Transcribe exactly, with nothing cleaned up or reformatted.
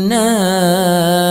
والناس.